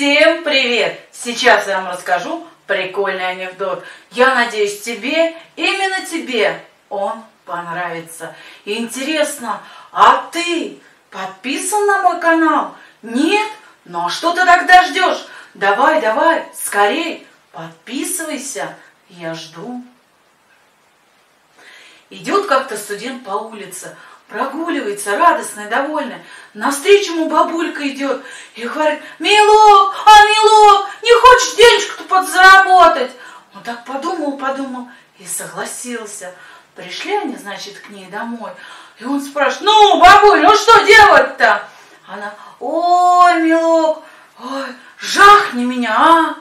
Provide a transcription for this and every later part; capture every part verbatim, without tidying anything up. Всем привет! Сейчас я вам расскажу прикольный анекдот. Я надеюсь, тебе, именно тебе он понравится. Интересно, а ты подписан на мой канал? Нет? Ну а что ты тогда ждешь? Давай, давай, скорей подписывайся, я жду. Идет как-то студент по улице, прогуливается, радостный, довольный. Навстречу ему бабулька идет и говорит: «Милок, а милок, не хочешь денежку-то подзаработать?» Он так подумал, подумал и согласился. Пришли они, значит, к ней домой. И он спрашивает: «Ну, бабуль, ну что делать-то?» Она: «Ой, милок, ой, жахни меня, а!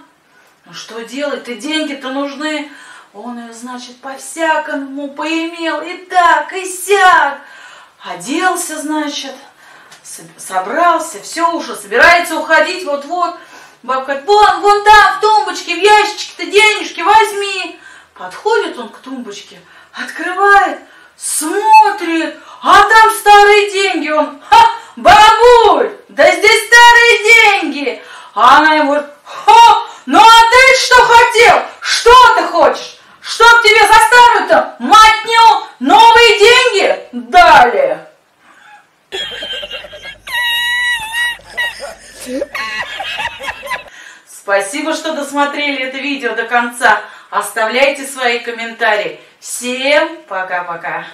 Ну что делать, ты деньги-то нужны». Он ее, значит, по-всякому поимел, и так, и сяк. Оделся, значит, собрался, все уже, собирается уходить, вот-вот. Бабка говорит: «Вон, вон там, в тумбочке, в ящичке-то денежки возьми». Подходит он к тумбочке, открывает, смотрит, а там старые деньги. Он: «Ха, бабуль, да здесь старые деньги». А она ему говорит: «Ха, ну а ты что хотел? Что ты хочешь? Чтоб тебе за старую-то матню новые деньги дали!» Спасибо, что досмотрели это видео до конца. Оставляйте свои комментарии. Всем пока-пока!